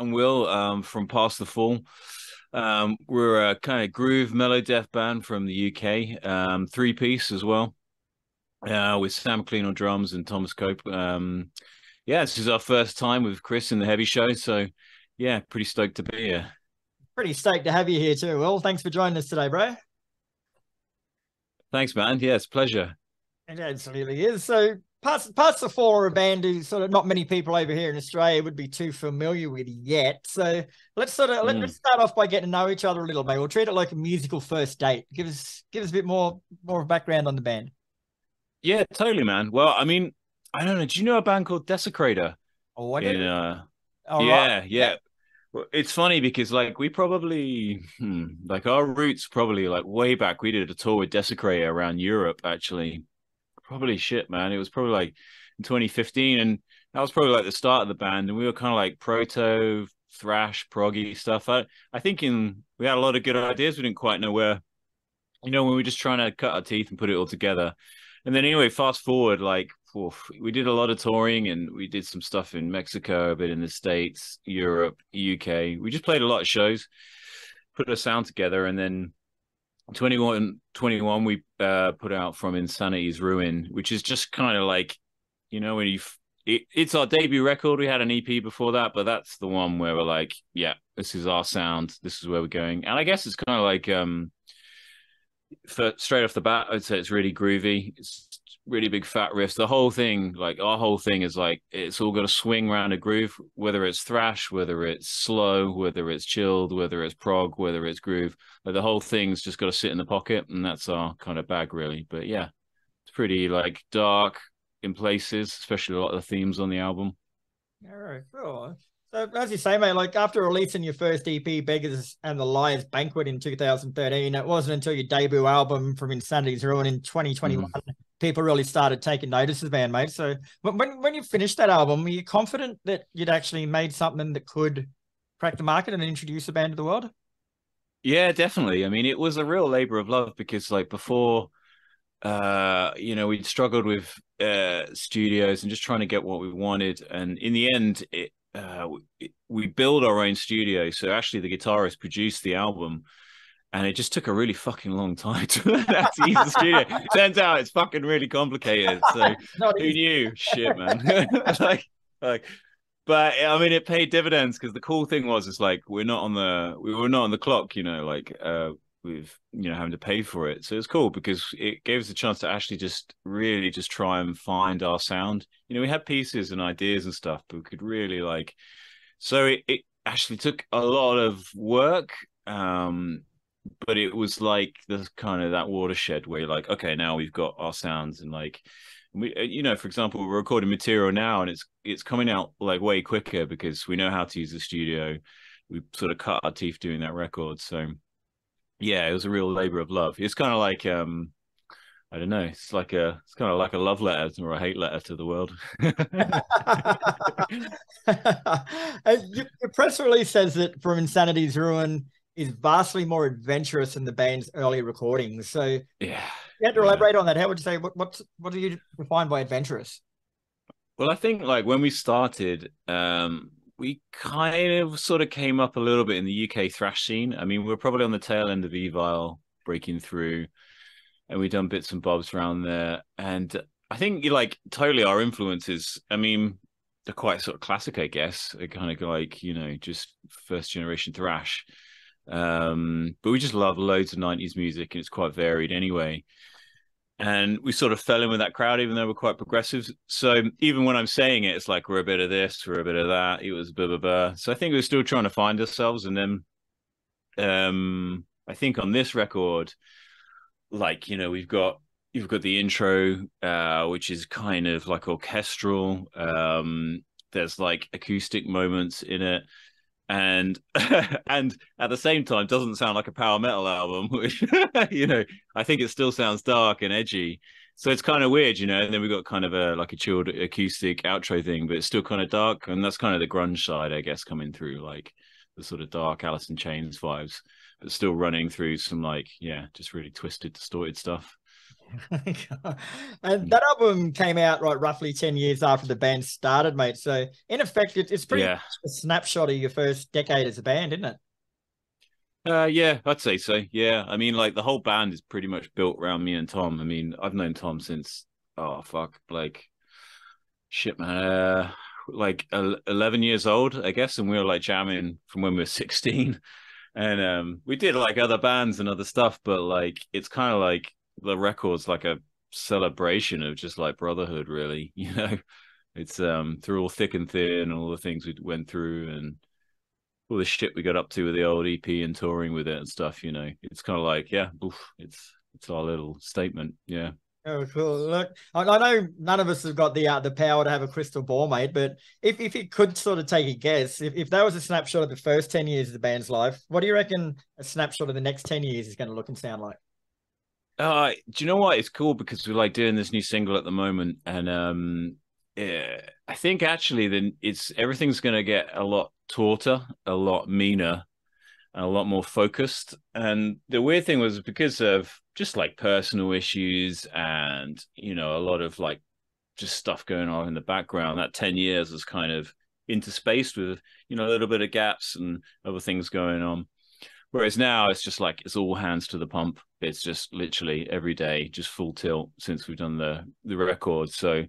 I'm Will from Past the Fall. We're a kind of groove mellow death band from the UK, three-piece as well, with Sam Clean on drums and Tom Cope. Yeah, this is our first time with Chris in the Heavy Show, so yeah, pretty stoked to be here. Pretty stoked to have you here too, Will. Thanks for joining us today, bro. Thanks, man. Yeah, it's a pleasure. It absolutely is. So Past the Fall are a band who sort of not many people over here in Australia would be too familiar with yet. So let's sort of let's start off by getting to know each other a little bit. We'll treat it like a musical first date. Give us a bit more background on the band. Yeah, totally, man. Well, I mean, I don't know. Do you know a band called Desecrator? Oh, I do. Yeah, right. Yeah. Well, it's funny because like we probably like our roots probably like way back. We did a tour with Desecrator around Europe actually. Probably shit, man. It was probably like in 2015, and that was probably like the start of the band. And we were kind of like proto thrash, proggy stuff. I think we had a lot of good ideas. We didn't quite know where, you know, when we were just trying to cut our teeth and put it all together. And then anyway, fast forward, like we did a lot of touring, and we did some stuff in Mexico, a bit in the States, Europe, UK. We just played a lot of shows, put a sound together, and then 2021 we put out From Insanity's Ruin, which is just kind of like, you know, when it's our debut record. We had an EP before that, but that's the one where we're like, yeah, this is our sound, this is where we're going. And I guess it's kind of like straight off the bat, I'd say it's really groovy, it's really big fat riffs. The whole thing, like our whole thing is like, it's all got to swing around a groove, whether it's thrash, whether it's slow, whether it's chilled, whether it's prog, whether it's groove, like the whole thing's just got to sit in the pocket. And that's our kind of bag really. But yeah, it's pretty like dark in places, especially a lot of the themes on the album. All right, cool. So as you say, mate, like after releasing your first EP, Beggars and the Liars Banquet in 2013, it wasn't until your debut album From Insanity's Ruin in 2021 people really started taking notice of the band, mate. So when you finished that album, were you confident that you'd actually made something that could crack the market and introduce the band to the world? Yeah, definitely. I mean, it was a real labor of love because like before, you know, we'd struggled with studios and just trying to get what we wanted. And in the end, we build our own studio. So actually the guitarist produced the album, and it just took a really fucking long time to use the studio. Turns out it's fucking really complicated. So who knew? Shit, man. But I mean, it paid dividends because the cool thing was, it's like we were not on the clock, you know, like with, you know, having to pay for it. So it's cool because it gave us a chance to actually just really just try and find our sound. You know, we had pieces and ideas and stuff, but we could really like. So it actually took a lot of work. But it was like this kind of that watershed where you're like, okay, now we've got our sounds, and like we, you know, for example, we're recording material now, and it's coming out like way quicker because we know how to use the studio. We sort of cut our teeth doing that record. So yeah, it was a real labor of love. It's kind of like I don't know, it's kind of like a love letter or a hate letter to the world. Your press release says that From Insanity's Ruin is vastly more adventurous than the band's early recordings. So yeah, you had to elaborate on that. How would you say, what do you define by adventurous? Well, I think like when we started, we kind of sort of came up a little bit in the UK thrash scene. I mean, we're probably on the tail end of Evile breaking through, and we've done bits and bobs around there. And I think like totally our influences, I mean, they're quite sort of classic, I guess. They're kind of like, you know, just first generation thrash. But we just love loads of 90s music, and it's quite varied anyway, and we sort of fell in with that crowd even though we're quite progressive. So even when I'm saying it, it's like we're a bit of this, we're a bit of that, it was blah blah blah. So I think we're still trying to find ourselves. And then I think on this record, like, you know, you've got the intro, which is kind of like orchestral. There's like acoustic moments in it, and at the same time doesn't sound like a power metal album, which you know, I think it still sounds dark and edgy, so it's kind of weird, you know. And then we've got kind of a like a chilled acoustic outro thing, but it's still kind of dark, and that's kind of the grunge side, I guess, coming through, like the sort of dark Alice in Chains vibes, but still running through some like, yeah, just really twisted, distorted stuff. And that album came out right roughly 10 years after the band started, mate. So in effect, it's pretty much a snapshot of your first decade as a band, isn't it? Yeah, I'd say so. Yeah. I mean, like the whole band is pretty much built around me and Tom. I mean, I've known Tom since, oh, fuck, like, shit, man, like 11 years old, I guess. And we were like jamming from when we were 16. And we did like other bands and other stuff, but like, it's kind of like the record's like a celebration of just like brotherhood, really, you know. It's through all thick and thin and all the things we went through and all the shit we got up to with the old EP and touring with it and stuff, you know. It's kind of like, yeah, oof, it's our little statement. Yeah. Oh, cool. Look, I know none of us have got the power to have a crystal ball, mate, but if it could sort of take a guess, if that was a snapshot of the first 10 years of the band's life, what do you reckon a snapshot of the next 10 years is going to look and sound like? Do you know what? It's cool because we're like doing this new single at the moment, and yeah, I think actually then everything's going to get a lot tauter, a lot meaner, and a lot more focused. And the weird thing was, because of just like personal issues and, you know, a lot of like just stuff going on in the background, that 10 years was kind of interspaced with, you know, a little bit of gaps and other things going on. Whereas now it's just like, it's all hands to the pump. It's just literally every day, just full tilt since we've done the record. So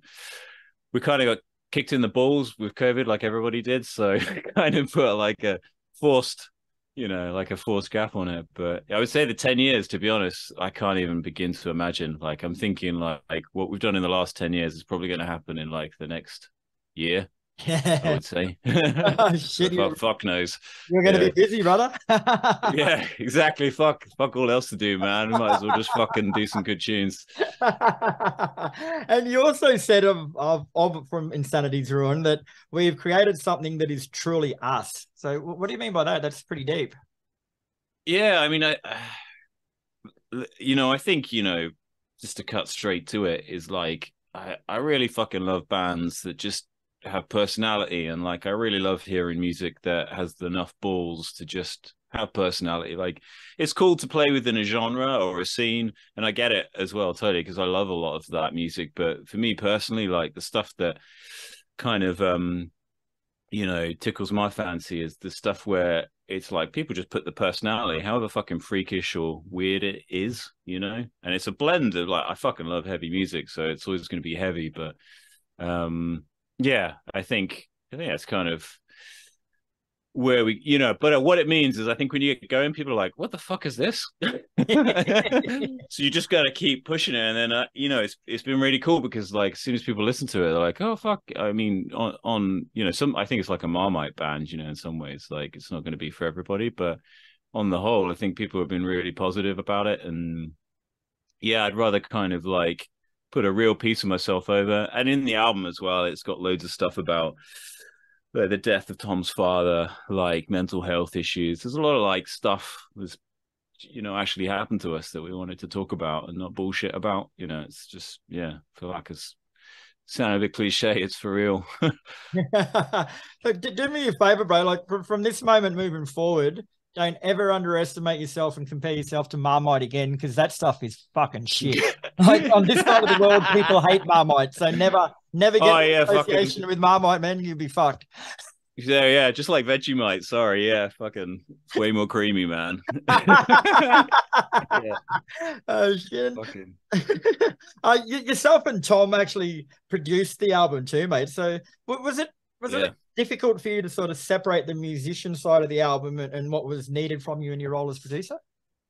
we kind of got kicked in the balls with COVID, like everybody did. So kind of put like a forced, you know, like a forced gap on it. But I would say the 10 years, to be honest, I can't even begin to imagine. Like, I'm thinking like what we've done in the last 10 years is probably going to happen in like the next year. Yeah. I would say. Oh, shit, fuck knows. You're going to be busy, brother. Yeah, exactly. Fuck all else to do, man. Might as well just fucking do some good tunes. And you also said of From Insanity's Ruin that we've created something that is truly us. So what do you mean by that? That's pretty deep. Yeah, I mean, you know, I think, you know, just to cut straight to it, is like I really fucking love bands that just have personality, and like I really love hearing music that has enough balls to just have personality. Like, it's cool to play within a genre or a scene, and I get it as well, totally, because I love a lot of that music. But for me personally, like the stuff that kind of you know, tickles my fancy is the stuff where it's like people just put the personality, however fucking freakish or weird it is, you know. And it's a blend of like, I fucking love heavy music, so it's always going to be heavy, but yeah, I think that's kind of where we, you know, but what it means is, I think when you get going, people are like, what the fuck is this? So you just got to keep pushing it. And then, you know, it's been really cool because like, as soon as people listen to it, they're like, oh, fuck. I mean, on you know, I think it's like a Marmite band, you know, in some ways, like it's not going to be for everybody, but on the whole, I think people have been really positive about it. And yeah, I'd rather kind of like put a real piece of myself over. And in the album as well, it's got loads of stuff about like the death of Tom's father, like mental health issues. There's a lot of like stuff that's, you know, actually happened to us that we wanted to talk about and not bullshit about, you know. It's just, yeah, I feel like it's sound a bit cliche, it's for real. Look, do me a favor, bro. Like, from this moment moving forward, don't ever underestimate yourself and compare yourself to Marmite again, because that stuff is fucking shit. Like, on this side of the world, people hate Marmite, so never get association fucking with Marmite, man. You'll be fucked. Yeah, yeah, just like Vegemite. Sorry, yeah, fucking way more creamy, man. Yeah. Oh shit! Fucking. Yourself and Tom actually produced the album too, mate. So was it difficult for you to sort of separate the musician side of the album and what was needed from you in your role as producer?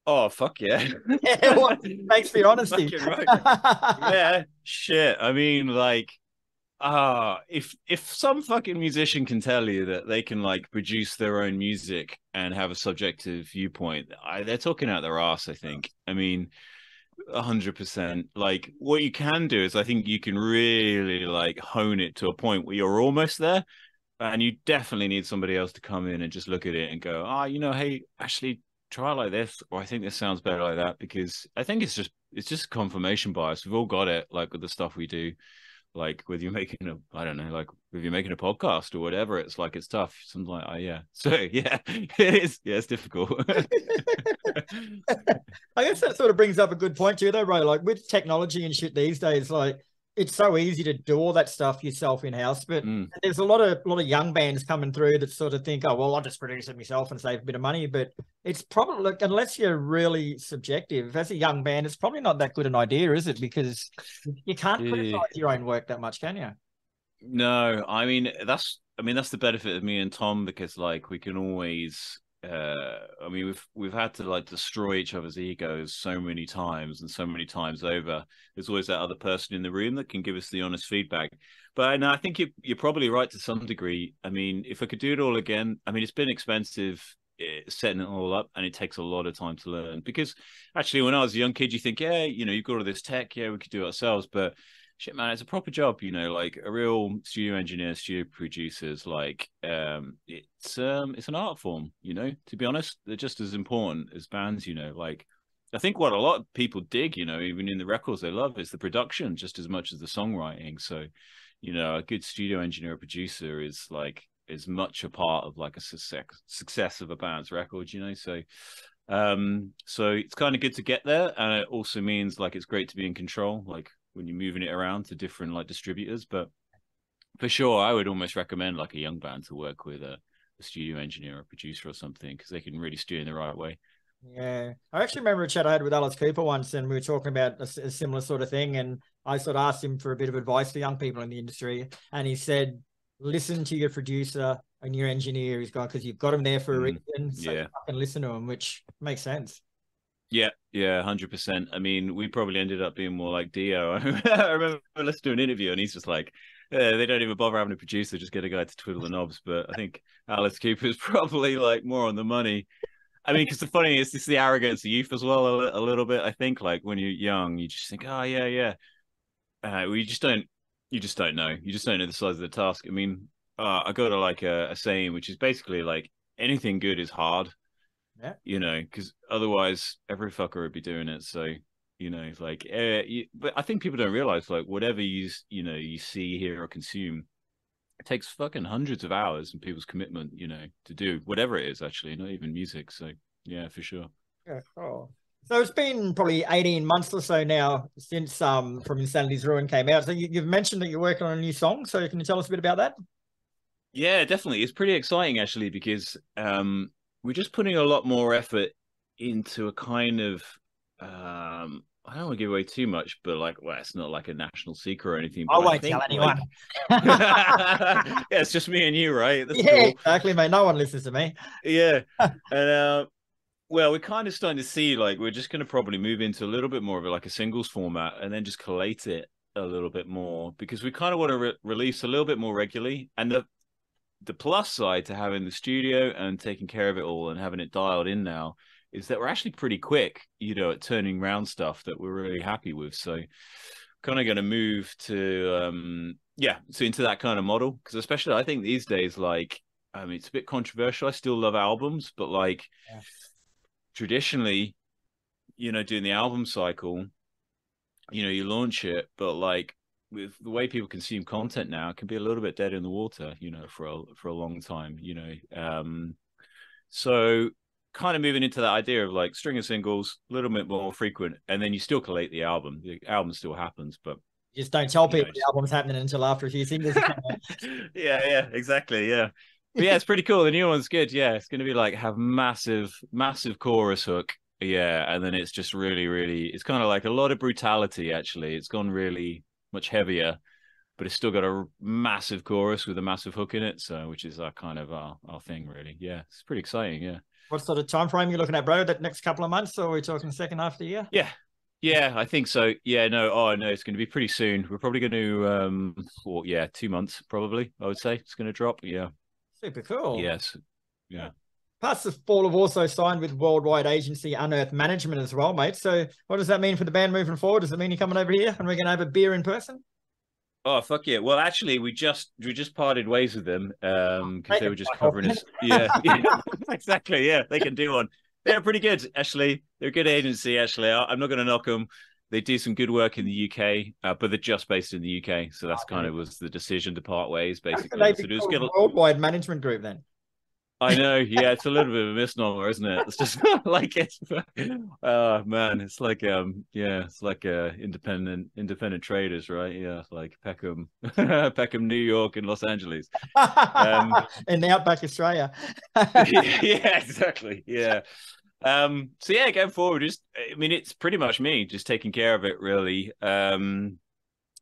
Oh, fuck yeah. Yeah, well, thanks for your honesty. Right. Yeah, shit. I mean, like, if some fucking musician can tell you that they can like produce their own music and have a subjective viewpoint, they're talking out their ass, I think. I mean, 100%. Like, what you can do is, I think you can really like hone it to a point where you're almost there. And you definitely need somebody else to come in and just look at it and go, oh, you know, hey, actually try like this, or I think this sounds better like that, because I think it's just confirmation bias. We've all got it, like with the stuff we do. like with you making a, I don't know, like if you're making a podcast or whatever, it's like, it's tough. Something like, oh yeah. So yeah, it is. Yeah, it's difficult. I guess that sort of brings up a good point too, though, right? Like with technology and shit these days, like it's so easy to do all that stuff yourself in house. But there's a lot of young bands coming through that sort of think, oh well, I'll just produce it myself and save a bit of money. But it's probably, look, unless you're really subjective as a young band, it's probably not that good an idea, is it? Because you can't criticize your own work that much, can you? No, I mean that's the benefit of me and Tom, because like we can always we've had to like destroy each other's egos so many times and so many times over. There's always that other person in the room that can give us the honest feedback. But no, I think you're probably right to some degree. I mean, if I could do it all again, I mean, it's been expensive setting it all up, and it takes a lot of time to learn. Because actually, when I was a young kid, you think, yeah, you know, you've got all this tech, yeah, we could do it ourselves, but shit, man, it's a proper job, you know, like a real studio engineer, studio producers, like it's an art form, you know, to be honest. They're just as important as bands, you know. Like I think what a lot of people dig, you know, even in the records they love, is the production just as much as the songwriting. So, you know, a good studio engineer or producer is like as much a part of like a success of a band's record, you know. So so it's kind of good to get there, and it also means like it's great to be in control, like when you're moving it around to different like distributors. But for sure, I would almost recommend like a young band to work with a studio engineer or producer or something, because they can really steer in the right way. Yeah, I actually remember a chat I had with Alice Cooper once, and we were talking about a similar sort of thing, and I sort of asked him for a bit of advice to young people in the industry, and he said, listen to your producer and your engineer is gone, because you've got them there for a reason, so yeah, fucking listen to them, which makes sense. Yeah, 100%. I mean, we probably ended up being more like Dio. I remember listening to an interview, and he's just like, they don't even bother having a producer, just get a guy to twiddle the knobs. But I think Alice Cooper is probably like more on the money. I mean, because the funny thing is, it's the arrogance of youth as well, a little bit. I think like when you're young, you just think, oh yeah. You just don't know. You just don't know the size of the task. I mean, I go to like a saying, which is basically like anything good is hard. Yeah. You know, because otherwise every fucker would be doing it. So, you know, like, but I think people don't realize, like, whatever you see, hear, or consume, it takes fucking hundreds of hours and people's commitment, you know, to do whatever it is, actually, not even music. So, yeah, for sure. Yeah, cool. So it's been probably 18 months or so now since From Insanity's Ruin came out. So you've mentioned that you're working on a new song. So can you tell us a bit about that? Yeah, definitely. It's pretty exciting, actually, because we're just putting a lot more effort into a kind of, I don't want to give away too much, but like, well, it's not like a national secret or anything. I won't tell anyone. Like... yeah, it's just me and you, right? That's cool. Exactly, mate. No one listens to me. Yeah. And, well, we're kind of starting to see, like, we're just going to probably move into a little bit more of it, like a singles format, and then just collate it a little bit more, because we kind of want to release a little bit more regularly. And the plus side to having the studio and taking care of it all and having it dialed in now is that we're actually pretty quick, you know, at turning round stuff that we're really happy with. So kind of going to move to, so into that kind of model. Because especially I think these days, like, I mean, it's a bit controversial. I still love albums, but like traditionally, you know, doing the album cycle, you know, you launch it, but like, with the way people consume content now, it can be a little bit dead in the water, you know, for a long time, you know. So kind of moving into that idea of like string of singles, a little bit more frequent, and then you still collate the album. The album still happens, but you just don't tell people the album's happening until after a few singles. yeah, exactly, yeah. But yeah, it's pretty cool. The new one's good. Yeah, it's going to be like have massive chorus hook. Yeah, and then it's just really, really, it's kind of like a lot of brutality, actually. It's gone really much heavier, but it's still got a massive chorus with a massive hook in it, so which is our kind of our thing, really. Yeah, it's pretty exciting. Yeah, what sort of time frame are you looking at, bro? That next couple of months, or are we talking second half of the year? Yeah, I think so. Yeah, no, it's going to be pretty soon. We're probably going to 2 months probably, I would say, it's going to drop. Yeah, super cool. Yes, yeah. Past the Fall have also signed with worldwide agency Unearth Management as well, mate. So what does that mean for the band moving forward? Does it mean you're coming over here and we're going to have a beer in person? Oh, fuck yeah. Well, actually, we just parted ways with them because they were just covering us. Yeah, exactly. Yeah, they can do one. They're pretty good, actually. They're a good agency, actually. I'm not going to knock them. They do some good work in the UK, but they're just based in the UK, so that's kind of was the decision to part ways, basically. They become a worldwide management group then. I know, yeah, it's a little bit of a misnomer, isn't it? It's just like it's, oh man, it's like yeah, it's like independent traders, right? Yeah, like Peckham, Peckham, New York, and Los Angeles, and Outback Australia. Yeah, exactly. Yeah. So yeah, going forward, just I mean, it's pretty much me just taking care of it, really. I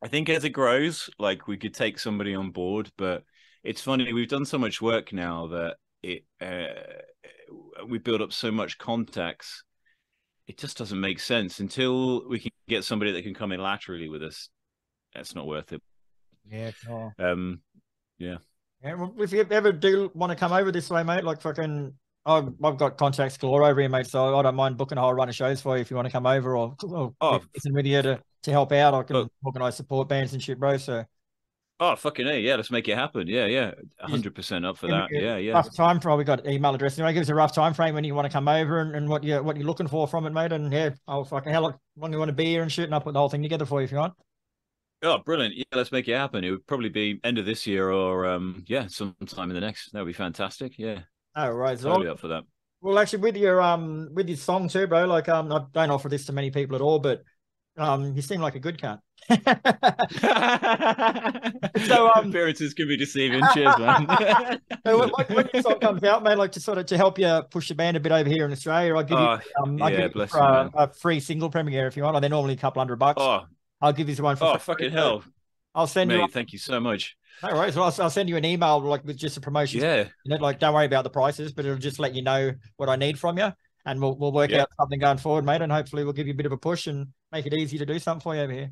think as it grows, like we could take somebody on board, but it's funny, we've done so much work now that it we build up so much contacts, it just doesn't make sense until we can get somebody that can come in laterally with us. That's not worth it. Yeah, cool. Yeah. Yeah, well, if you ever do want to come over this way, mate, like fucking, I've got contacts galore over here, mate, so I don't mind booking a whole run of shows for you if you want to come over, or listen with you to help out. I can organize support bands and shit, bro, so. Oh, fucking A, yeah, let's make it happen. Yeah, yeah, 100% up for that. Yeah, yeah. Rough time frame, we got email address. Anyway, give us a rough time frame when you want to come over and what you're looking for from it, mate, and yeah, I'll fucking, how long you want to be here and shit, and I'll put the whole thing together for you if you want. Oh, brilliant. Yeah, let's make it happen. It would probably be end of this year or, yeah, sometime in the next. That would be fantastic, yeah. Oh, right. So totally up for that. Well, actually, with your song too, bro, like, I don't offer this to many people at all, but you seem like a good cat. So appearances can be deceiving. Cheers, man. So when your song comes out, man, like to help you push the band a bit over here in Australia, I'll give you, a free single premiere if you want. They're normally a couple $100. Oh, I'll give you one for free. Fucking hell! I'll send you. Thank you so much. No worries. Well, I'll send you an email like with just a promotion. Yeah. You know, like don't worry about the prices, but it'll just let you know what I need from you, and we'll work out something going forward, mate. And hopefully we'll give you a bit of a push and make it easy to do something for you over here.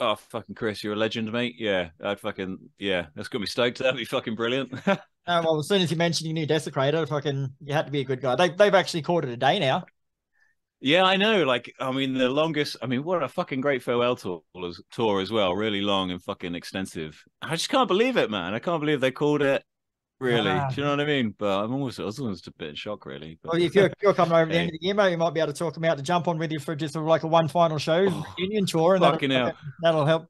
Oh, fucking Chris, you're a legend, mate. Yeah, I'd fucking, yeah, that's got me stoked. That'd be fucking brilliant. Well, as soon as you mentioned your new Desecrator, fucking, you had to be a good guy. They've actually called it a day now. Yeah, I know. Like, I mean, the longest, I mean, what a fucking great farewell tour as well. Really long and fucking extensive. I just can't believe it, man. I can't believe they called it. Really, do you know what I mean? But I was almost a bit in shock, really. But... Well, if you're coming over at the end of the year, mate, you might be able to talk them out to jump on with you for just like a one final show, reunion tour, and that'll help.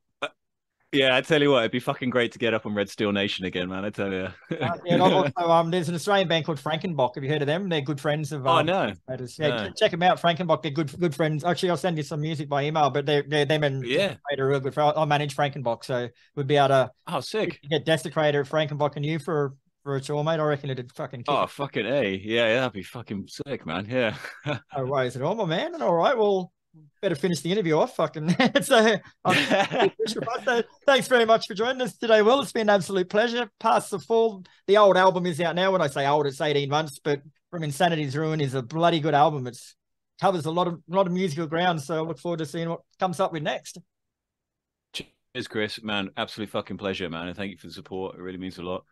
Yeah, I tell you what, it'd be fucking great to get up on Red Steel Nation again, man. I tell you. Yeah, and also, there's an Australian band called Frankenbok. Have you heard of them? They're good friends of. Oh no. Yeah, no. Check them out, Frankenbok. They're good friends. Actually, I'll send you some music by email, but they're them and Desecrator are real good friends. I manage Frankenbok, so we'd be able to. Oh, sick. Get Desecrator, Frankenbok, and you for a tour, mate. I reckon it'd fucking kick. Oh, fucking A. Yeah, that'd be fucking sick, man. Yeah. No worries at all, my man. All right, well, better finish the interview off, fucking. So thanks very much for joining us today, Will. It's been an absolute pleasure. Past the Fall, the old album is out now. When I say old, it's 18 months, but From Insanity's Ruin is a bloody good album. It covers a lot of musical ground, so I look forward to seeing what comes up with next. Cheers, Chris. Man, absolute fucking pleasure, man, and thank you for the support. It really means a lot.